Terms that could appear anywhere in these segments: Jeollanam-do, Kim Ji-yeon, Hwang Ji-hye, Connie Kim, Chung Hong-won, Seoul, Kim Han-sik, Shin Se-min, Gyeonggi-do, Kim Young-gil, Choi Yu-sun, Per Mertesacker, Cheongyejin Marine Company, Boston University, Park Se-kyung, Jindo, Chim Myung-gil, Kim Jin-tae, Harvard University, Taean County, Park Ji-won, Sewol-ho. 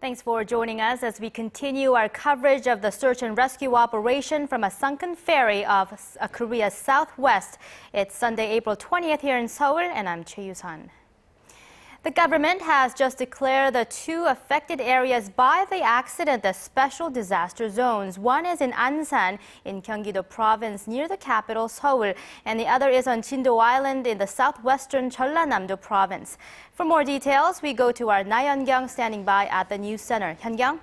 Thanks for joining us as we continue our coverage of the search and rescue operation from a sunken ferry of Korea's southwest. It's Sunday, April 20th here in Seoul, and I'm Choi Yu-sun. The government has just declared the two affected areas by the accident as special disaster zones. One is in Ansan in Gyeonggi-do province near the capital Seoul, and the other is on Jindo Island in the southwestern Jeollanam-do province. For more details, we go to our Na Yeon-kyung standing by at the news center. Yeon-kyung.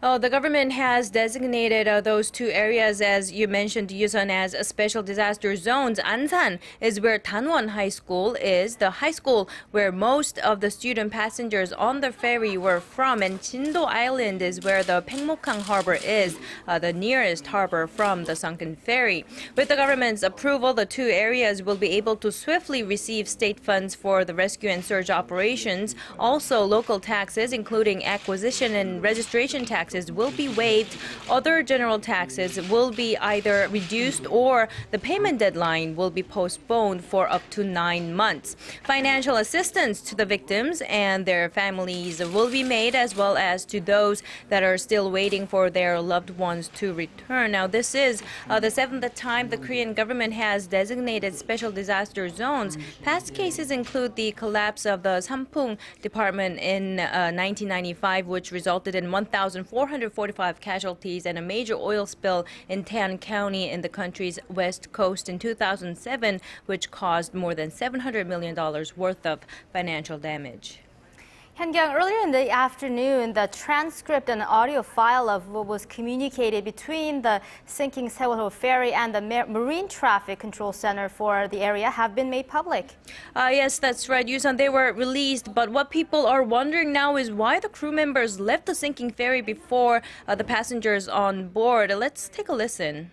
The government has designated those two areas, as you mentioned, Yusun, as special disaster zones. Ansan is where Danwon High School is, the high school where most of the student passengers on the ferry were from, and Jindo Island is where the Paengmok-hang harbor is, the nearest harbor from the sunken ferry. With the government's approval, the two areas will be able to swiftly receive state funds for the rescue and search operations. Also, local taxes, including acquisition and registration taxes, will be waived. Other general taxes will be either reduced or the payment deadline will be postponed for up to 9 months. Financial assistance to the victims and their families will be made, as well as to those that are still waiting for their loved ones to return. Now, this is the seventh time the Korean government has designated special disaster zones. Past cases include the collapse of the Sampoong Department in 1995, which resulted in 1,445 casualties, and a major oil spill in Taean County in the country's west coast in 2007, which caused more than $700 million worth of financial damage. Hyun-kyung, earlier in the afternoon, the transcript and audio file of what was communicated between the sinking Sewol-ho ferry and the Marine Traffic Control Center for the area have been made public. Yes, that's right, Yusun. They were released, but what people are wondering now is why the crew members left the sinking ferry before the passengers on board. Let's take a listen.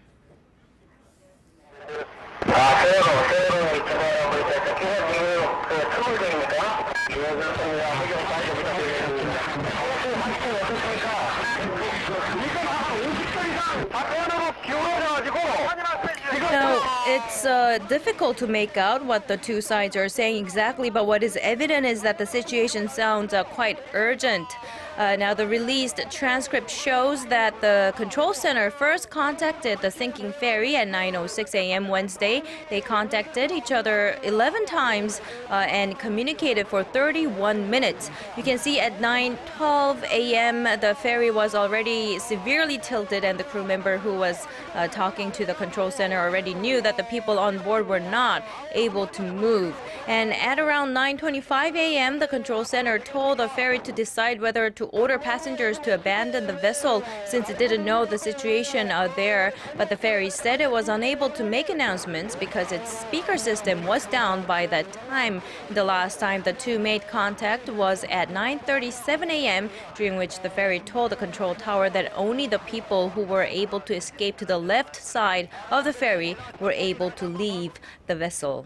Now, it's difficult to make out what the two sides are saying exactly, but what is evident is that the situation sounds quite urgent. Now, the released transcript shows that the control center first contacted the sinking ferry at 9:06 a.m. Wednesday. They contacted each other 11 times and communicated for 31 minutes. You can see at 9:12 a.m. the ferry was already severely tilted, and the crew member who was talking to the control center already knew that the people on board were not able to move. And at around 9:25 a.m. the control center told the ferry to decide whether to order passengers to abandon the vessel, since it didn't know the situation out there. But the ferry said it was unable to make announcements because its speaker system was down by that time. The last time the two made contact was at 9:37 a.m., during which the ferry told the control tower that only the people who were able to escape to the left side of the ferry were able to leave the vessel.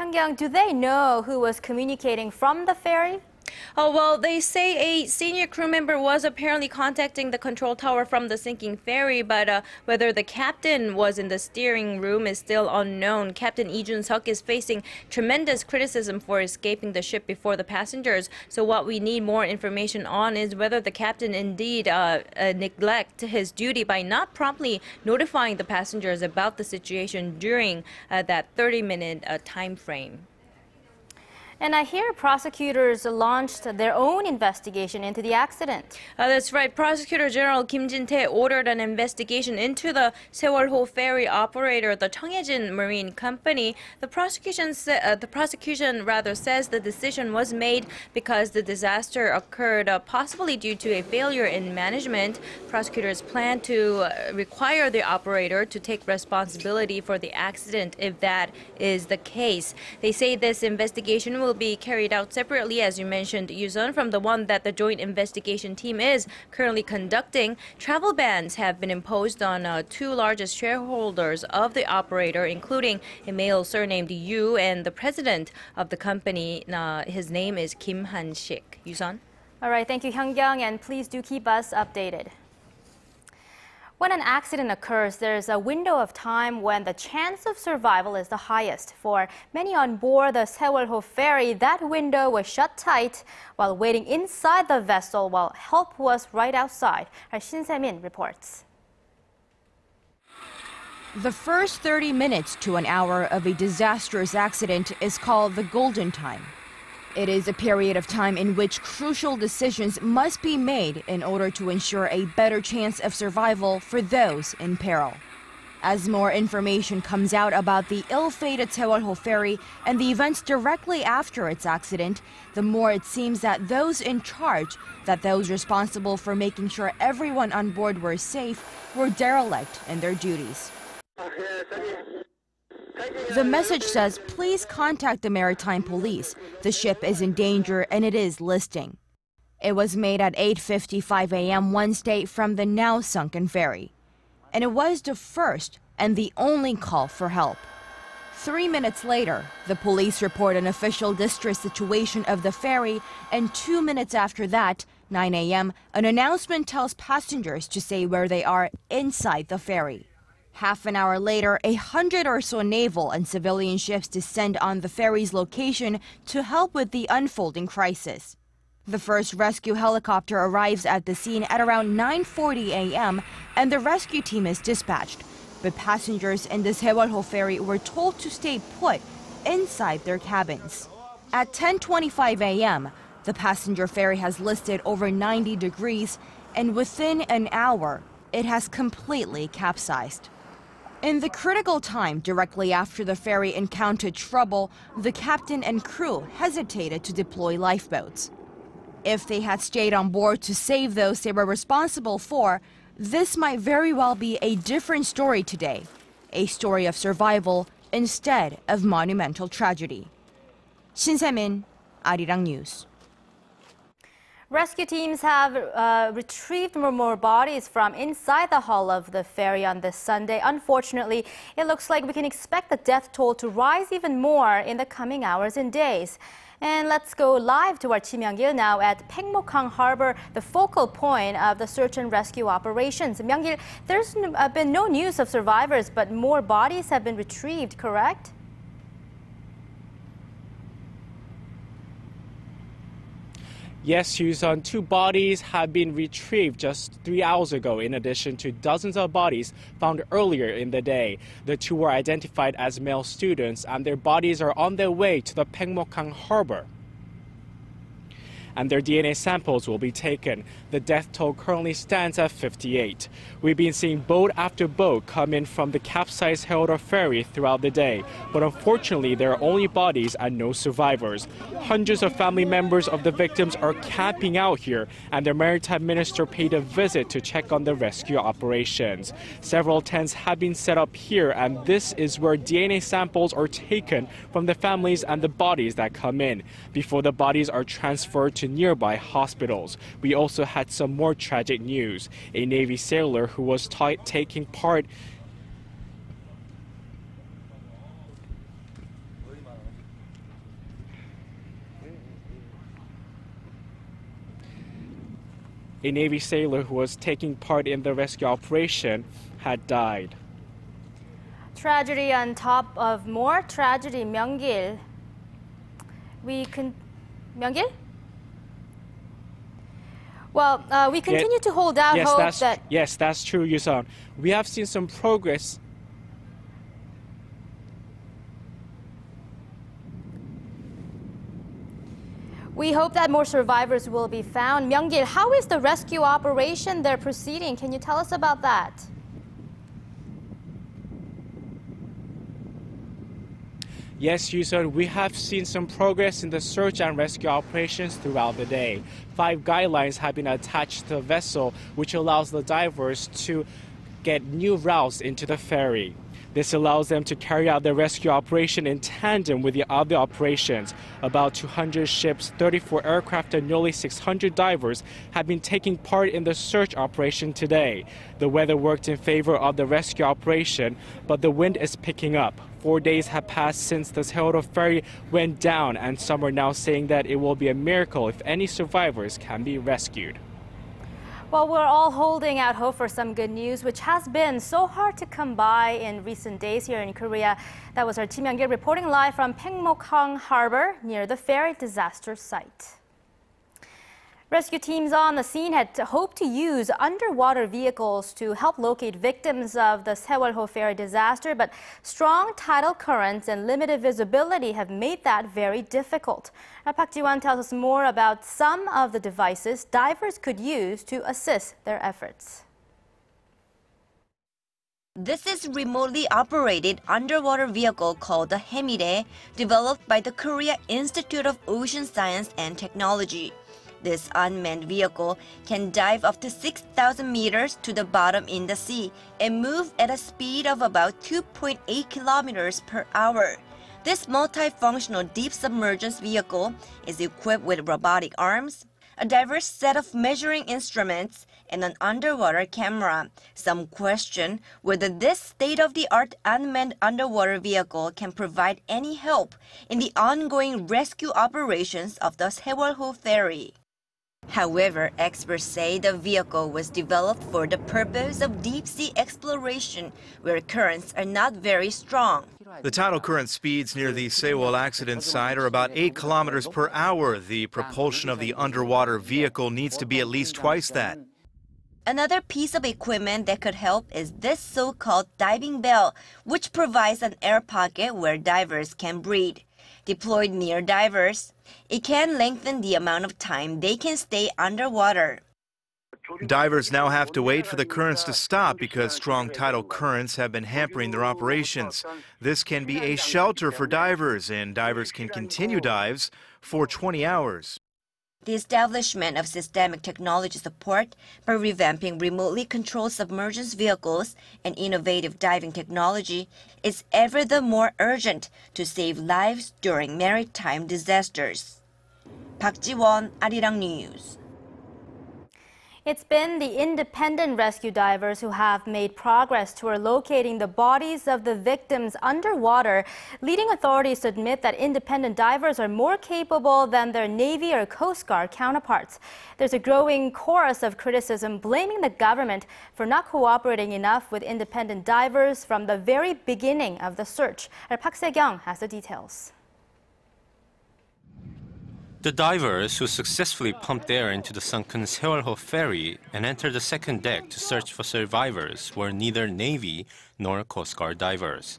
Hyun-kyung, do they know who was communicating from the ferry? Oh, well, they say a senior crew member was apparently contacting the control tower from the sinking ferry, but whether the captain was in the steering room is still unknown. Captain Lee Jun-seok is facing tremendous criticism for escaping the ship before the passengers. So what we need more information on is whether the captain indeed neglected his duty by not promptly notifying the passengers about the situation during that 30-minute time frame. And I hear prosecutors launched their own investigation into the accident. That's right. Prosecutor General Kim Jin-tae ordered an investigation into the Sewol-ho ferry operator, the Cheongyejin Marine Company. The prosecution says the decision was made because the disaster occurred possibly due to a failure in management. Prosecutors plan to require the operator to take responsibility for the accident if that is the case. They say this investigation will be carried out separately, as you mentioned, Yuzon, from the one that the Joint Investigation Team is currently conducting. Travel bans have been imposed on two largest shareholders of the operator, including a male surnamed Yu and the president of the company. His name is Kim Han-sik. Yuzon? All right, thank you, Hyungyang, and please do keep us updated. When an accident occurs, there's a window of time when the chance of survival is the highest. For many on board the Sewol-ho ferry, that window was shut tight while waiting inside the vessel while help was right outside. Our Shin Se-min reports. The first 30 minutes to an hour of a disastrous accident is called the golden time. It is a period of time in which crucial decisions must be made in order to ensure a better chance of survival for those in peril. As more information comes out about the ill-fated Sewol-ho ferry and the events directly after its accident, the more it seems that those in charge, that those responsible for making sure everyone on board were safe, were derelict in their duties. The message says, please contact the Maritime Police. The ship is in danger and it is listing. It was made at 8:55 a.m. Wednesday from the now sunken ferry. And it was the first and the only call for help. 3 minutes later, the police report an official distress situation of the ferry, and 2 minutes after that, 9 a.m., an announcement tells passengers to say where they are inside the ferry. Half an hour later, 100 or so naval and civilian ships descend on the ferry's location to help with the unfolding crisis. The first rescue helicopter arrives at the scene at around 9:40 a.m. and the rescue team is dispatched. But passengers in the Sewol-ho ferry were told to stay put inside their cabins. At 10:25 a.m., the passenger ferry has listed over 90 degrees, and within an hour, it has completely capsized. In the critical time directly after the ferry encountered trouble, the captain and crew hesitated to deploy lifeboats. If they had stayed on board to save those they were responsible for, this might very well be a different story today, a story of survival instead of monumental tragedy. Shin Se-min, Arirang News. Rescue teams have retrieved more bodies from inside the hull of the ferry on this Sunday. Unfortunately, it looks like we can expect the death toll to rise even more in the coming hours and days. And let's go live to our Chim Myung-gil now at Paengmok-hang Harbor, the focal point of the search and rescue operations. Myung-gil, there's been no news of survivors, but more bodies have been retrieved, correct? Yes, Hyusun, two bodies have been retrieved just 3 hours ago, in addition to dozens of bodies found earlier in the day. The two were identified as male students, and their bodies are on their way to the Paengmok-hang Harbor, and their DNA samples will be taken. The death toll currently stands at 58. We've been seeing boat after boat come in from the capsized Sewol-ho ferry throughout the day, but unfortunately there are only bodies and no survivors. Hundreds of family members of the victims are camping out here, and their maritime minister paid a visit to check on the rescue operations. Several tents have been set up here, and this is where DNA samples are taken from the families and the bodies that come in, before the bodies are transferred to nearby hospitals. We also had some more tragic news. A Navy sailor who was taking part in the rescue operation had died. Tragedy on top of more tragedy, Myung-gil. Myung-gil? Well, we continue to hold out hope that... Yes, that's true, Yusan. We have seen some progress. We hope that more survivors will be found. Myung-gil, how is the rescue operation there proceeding? Can you tell us about that? Yes, Yuseol, we have seen some progress in the search and rescue operations throughout the day. 5 guidelines have been attached to the vessel, which allows the divers to get new routes into the ferry. This allows them to carry out their rescue operation in tandem with the other operations. About 200 ships, 34 aircraft, and nearly 600 divers have been taking part in the search operation today. The weather worked in favor of the rescue operation, but the wind is picking up. 4 days have passed since the Sewol-ho ferry went down, and some are now saying that it will be a miracle if any survivors can be rescued. Well, we're all holding out hope for some good news, which has been so hard to come by in recent days here in Korea. That was our Kim Young-gil reporting live from Paengmok-hang Harbor near the ferry disaster site. Rescue teams on the scene had hoped to use underwater vehicles to help locate victims of the Sewol-ho ferry disaster, but strong tidal currents and limited visibility have made that very difficult. Park Ji-won tells us more about some of the devices divers could use to assist their efforts. This is a remotely operated underwater vehicle called the Hemire, developed by the Korea Institute of Ocean Science and Technology. This unmanned vehicle can dive up to 6,000 meters to the bottom in the sea and move at a speed of about 2.8 kilometers per hour. This multifunctional deep submergence vehicle is equipped with robotic arms, a diverse set of measuring instruments, and an underwater camera. Some question whether this state-of-the-art unmanned underwater vehicle can provide any help in the ongoing rescue operations of the Sewol-ho ferry. However, experts say the vehicle was developed for the purpose of deep-sea exploration, where currents are not very strong. The tidal current speeds near the Sewol accident site are about 8 kilometers per hour. The propulsion of the underwater vehicle needs to be at least twice that. Another piece of equipment that could help is this so-called diving bell, which provides an air pocket where divers can breathe. Deployed near divers, it can lengthen the amount of time they can stay underwater. Divers now have to wait for the currents to stop because strong tidal currents have been hampering their operations. This can be a shelter for divers, and divers can continue dives for 20 hours. The establishment of systemic technology support by revamping remotely controlled submergence vehicles and innovative diving technology is ever the more urgent to save lives during maritime disasters. Park Ji-won, Arirang News. It's been the independent rescue divers who have made progress toward locating the bodies of the victims underwater, leading authorities to admit that independent divers are more capable than their Navy or Coast Guard counterparts. There's a growing chorus of criticism blaming the government for not cooperating enough with independent divers from the very beginning of the search. Our Park Se-kyung has the details. The divers who successfully pumped air into the sunken Sewol-ho ferry and entered the second deck to search for survivors were neither Navy nor Coast Guard divers.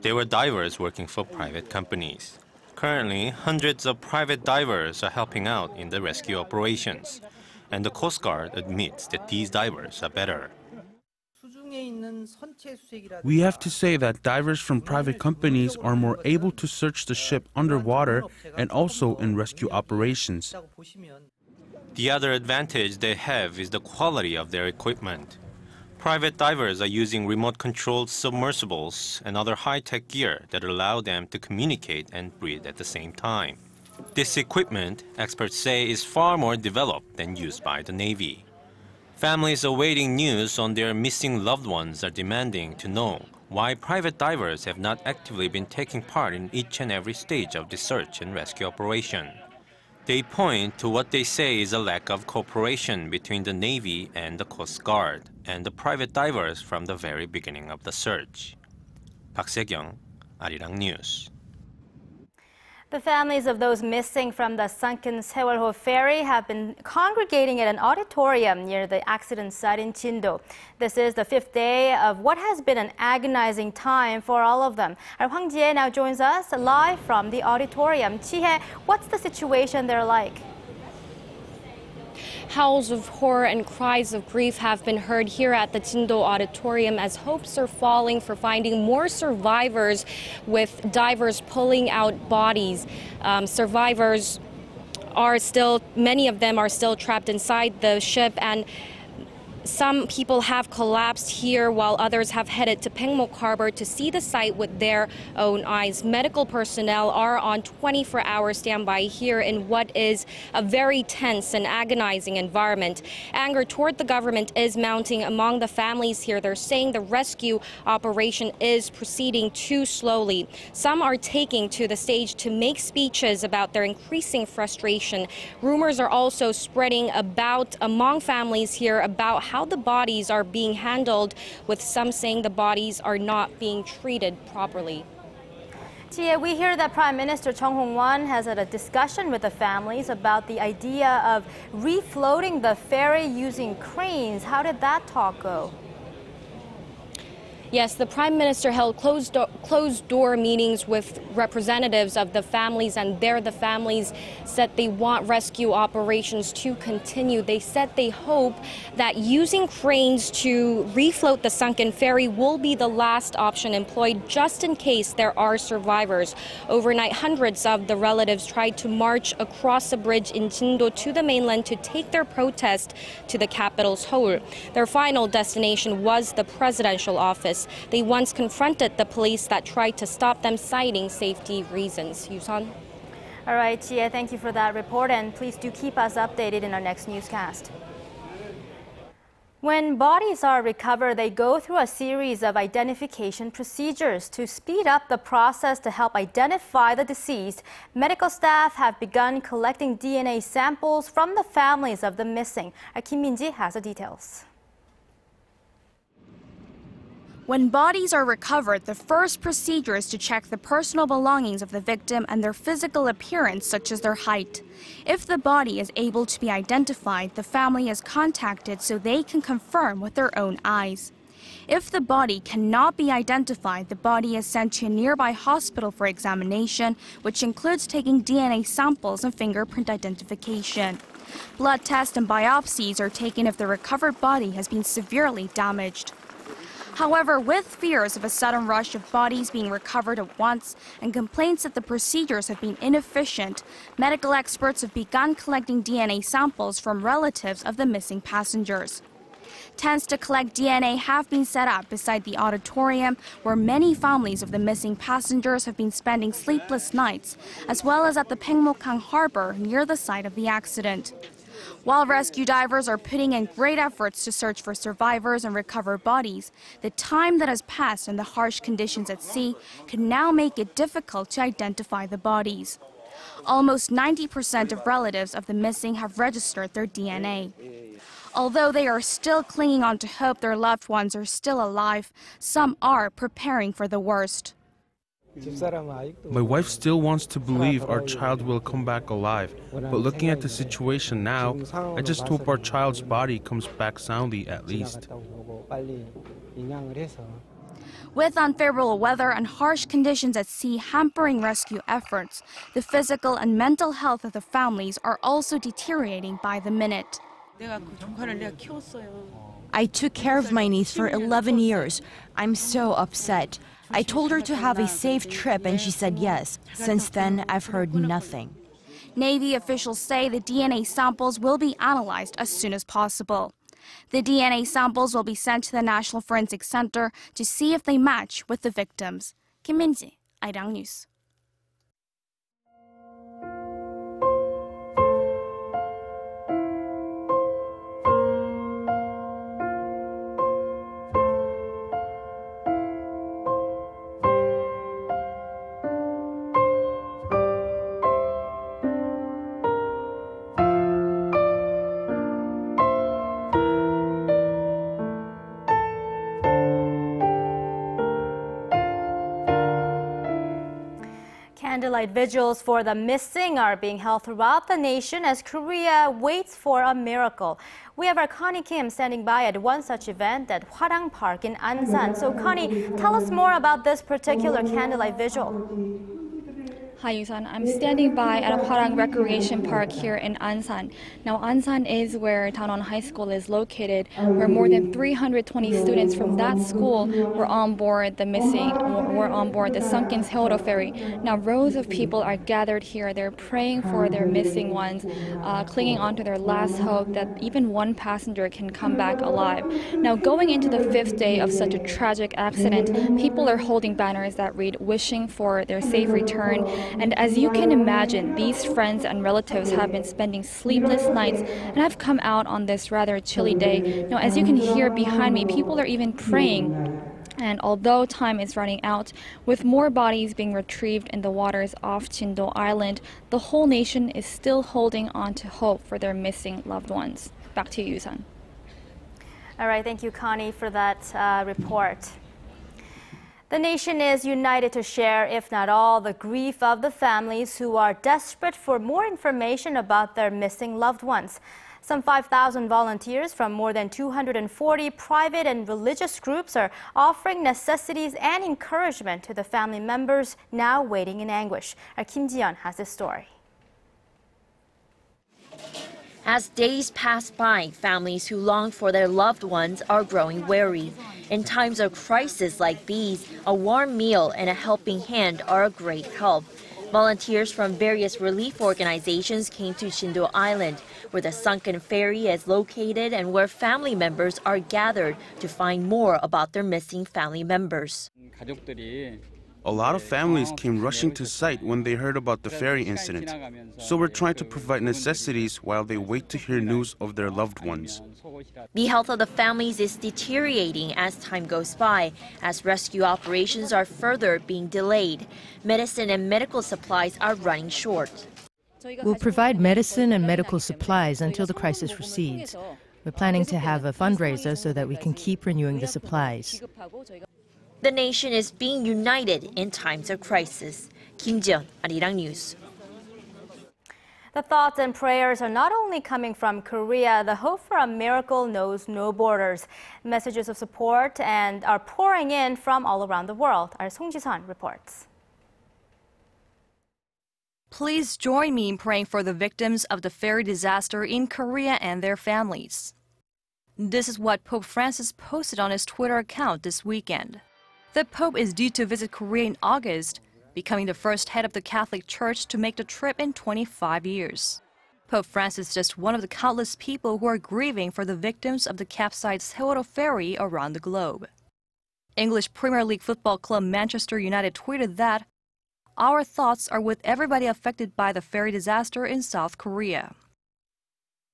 They were divers working for private companies. Currently, hundreds of private divers are helping out in the rescue operations, and the Coast Guard admits that these divers are better. We have to say that divers from private companies are more able to search the ship underwater and also in rescue operations. The other advantage they have is the quality of their equipment. Private divers are using remote-controlled submersibles and other high-tech gear that allow them to communicate and breathe at the same time. This equipment, experts say, is far more developed than used by the Navy. Families awaiting news on their missing loved ones are demanding to know why private divers have not actively been taking part in each and every stage of the search and rescue operation. They point to what they say is a lack of cooperation between the Navy and the Coast Guard and the private divers from the very beginning of the search. Park Se-kyung, Arirang News. The families of those missing from the sunken Sewol-ho ferry have been congregating at an auditorium near the accident site in Jindo. This is the fifth day of what has been an agonizing time for all of them. Our Hwang Ji-hye now joins us live from the auditorium. Ji-hye, what's the situation there like? Howls of horror and cries of grief have been heard here at the Jindo Auditorium as hopes are falling for finding more survivors, with divers pulling out bodies. Survivors are still, many of them are still trapped inside the ship, and some people have collapsed here while others have headed to Paengmok Harbor to see the site with their own eyes. Medical personnel are on 24-hour standby here in what is a very tense and agonizing environment. Anger toward the government is mounting among the families here. They're saying the rescue operation is proceeding too slowly. Some are taking to the stage to make speeches about their increasing frustration. Rumors are also spreading about among families here about how the bodies are being handled, with some saying the bodies are not being treated properly. Ji-hye, we hear that Prime Minister Chung Hong-won has had a discussion with the families about the idea of refloating the ferry using cranes. How did that talk go? Yes, the Prime Minister held closed-door meetings with representatives of the families, and there the families said they want rescue operations to continue. They said they hope that using cranes to refloat the sunken ferry will be the last option employed, just in case there are survivors. Overnight, hundreds of the relatives tried to march across the bridge in Jindo to the mainland to take their protest to the capital, Seoul. Their final destination was the presidential office. They once confronted the police that tried to stop them, citing safety reasons. Yusun. All right, Ji-hye, thank you for that report, and please do keep us updated in our next newscast. When bodies are recovered, they go through a series of identification procedures to speed up the process to help identify the deceased. Medical staff have begun collecting DNA samples from the families of the missing. Our Kim Min-ji has the details. When bodies are recovered, the first procedure is to check the personal belongings of the victim and their physical appearance, such as their height. If the body is able to be identified, the family is contacted so they can confirm with their own eyes. If the body cannot be identified, the body is sent to a nearby hospital for examination, which includes taking DNA samples and fingerprint identification. Blood tests and biopsies are taken if the recovered body has been severely damaged. However, with fears of a sudden rush of bodies being recovered at once and complaints that the procedures have been inefficient, medical experts have begun collecting DNA samples from relatives of the missing passengers. Tents to collect DNA have been set up beside the auditorium, where many families of the missing passengers have been spending sleepless nights, as well as at the Paengmok-hang harbor near the site of the accident. While rescue divers are putting in great efforts to search for survivors and recover bodies, the time that has passed and the harsh conditions at sea can now make it difficult to identify the bodies. Almost 90% of relatives of the missing have registered their DNA. Although they are still clinging on to hope their loved ones are still alive, some are preparing for the worst. My wife still wants to believe our child will come back alive, but looking at the situation now, I just hope our child's body comes back soundly at least. With unfavorable weather and harsh conditions at sea hampering rescue efforts, the physical and mental health of the families are also deteriorating by the minute. I took care of my niece for 11 years. I'm so upset. I told her to have a safe trip and she said yes. Since then, I've heard nothing. Navy officials say the DNA samples will be analyzed as soon as possible. The DNA samples will be sent to the National Forensic Center to see if they match with the victims. Kim Min-ji, Arirang News. candlelight vigils for the missing are being held throughout the nation as Korea waits for a miracle. We have our Connie Kim standing by at one such event at Hwarang Park in Ansan. So Connie, tell us more about this particular candlelight vigil. Hi, Yusun. I'm standing by at Hwarang Recreation Park here in Ansan. Now, Ansan is where Danwon High School is located, where more than 320 students from that school were on board the sunken Sewol-ho ferry. Now, rows of people are gathered here. They're praying for their missing ones, clinging onto their last hope that even one passenger can come back alive. Now, going into the fifth day of such a tragic accident, people are holding banners that read, "Wishing for their safe return." And as you can imagine, these friends and relatives have been spending sleepless nights and have come out on this rather chilly day. Now, as you can hear behind me, people are even praying. And although time is running out, with more bodies being retrieved in the waters off Jindo Island, the whole nation is still holding on to hope for their missing loved ones. Back to you, Yusun. All right, thank you, Connie, for that report. The nation is united to share, if not all, the grief of the families who are desperate for more information about their missing loved ones. Some 5,000 volunteers from more than 240 private and religious groups are offering necessities and encouragement to the family members now waiting in anguish. Our Kim Ji-yeon has this story. As days pass by, families who long for their loved ones are growing wary. In times of crisis like these, a warm meal and a helping hand are a great help. Volunteers from various relief organizations came to Jindo Island, where the sunken ferry is located and where family members are gathered to find more about their missing family members. A lot of families came rushing to site when they heard about the ferry incident, so we're trying to provide necessities while they wait to hear news of their loved ones. The health of the families is deteriorating as time goes by, as rescue operations are further being delayed. Medicine and medical supplies are running short. We'll provide medicine and medical supplies until the crisis recedes. We're planning to have a fundraiser so that we can keep renewing the supplies. The nation is being united in times of crisis. Kim Ji-yeon, Arirang News. The thoughts and prayers are not only coming from Korea. The hope for a miracle knows no borders. Messages of support and are pouring in from all around the world. Our Song Ji-sun reports. Please join me in praying for the victims of the ferry disaster in Korea and their families. This is what Pope Francis posted on his Twitter account this weekend. The Pope is due to visit Korea in August, becoming the first head of the Catholic Church to make the trip in 25 years. Pope Francis is just one of the countless people who are grieving for the victims of the capsized Sewol-ho ferry around the globe. English Premier League football club Manchester United tweeted that, "Our thoughts are with everybody affected by the ferry disaster in South Korea."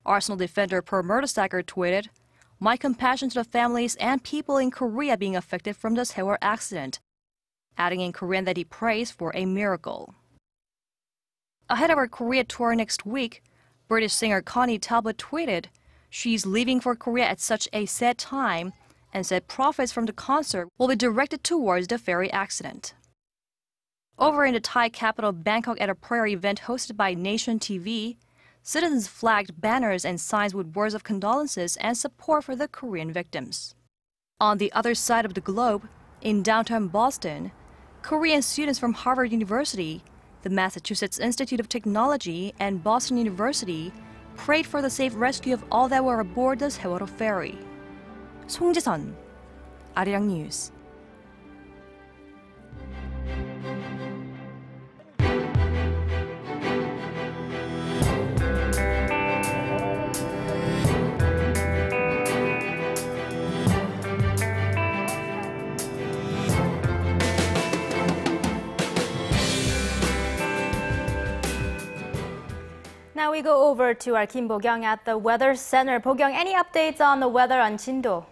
Arsenal defender Per Mertesacker tweeted, "My compassion to the families and people in Korea being affected from the Sewol-ho accident," adding in Korean that he prays for a miracle. Ahead of our Korea tour next week, British singer Connie Talbot tweeted she's leaving for Korea at such a sad time and said profits from the concert will be directed towards the ferry accident. Over in the Thai capital Bangkok at a prayer event hosted by Nation TV, citizens flagged banners and signs with words of condolences and support for the Korean victims. On the other side of the globe, in downtown Boston, Korean students from Harvard University, the Massachusetts Institute of Technology, and Boston University prayed for the safe rescue of all that were aboard the Sewol-ho ferry. Song Ji-sun, Arirang News. Now we go over to our Kim Bo-kyung at the Weather Center. Bo-kyung, any updates on the weather on Jindo?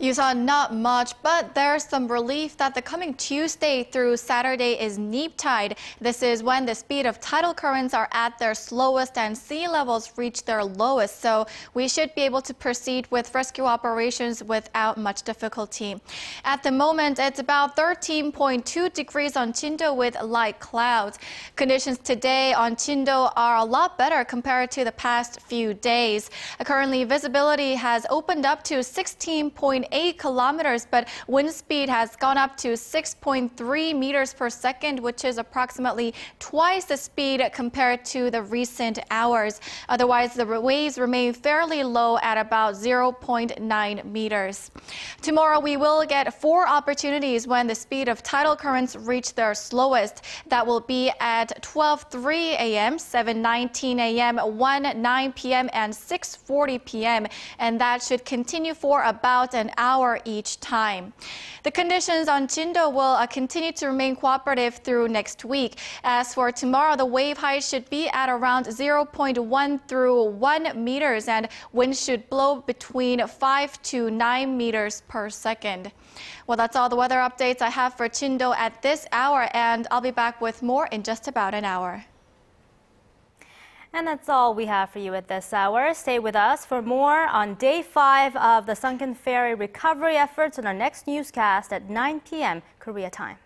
You saw not much, but there's some relief that the coming Tuesday through Saturday is neap tide. This is when the speed of tidal currents are at their slowest and sea levels reach their lowest. So we should be able to proceed with rescue operations without much difficulty. At the moment, it's about 13.2 degrees on Jindo with light clouds. Conditions today on Jindo are a lot better compared to the past few days. Currently, visibility has opened up to 16.8 kilometers, but wind speed has gone up to 6.3 meters per second, which is approximately twice the speed compared to the recent hours. Otherwise, the waves remain fairly low at about 0.9 meters. Tomorrow, we will get four opportunities when the speed of tidal currents reach their slowest. That will be at 12:03 a.m., 7:19 a.m., 1:09 p.m., and 6:40 p.m., and that should continue for about an hour each time. The conditions on Jindo will continue to remain cooperative through next week. As for tomorrow, the wave height should be at around 0.1 through 1 meters, and wind should blow between 5 to 9 meters per second. Well, that's all the weather updates I have for Jindo at this hour, and I'll be back with more in just about an hour. And that's all we have for you at this hour. Stay with us for more on day 5 of the sunken ferry recovery efforts in our next newscast at 9 p.m. Korea time.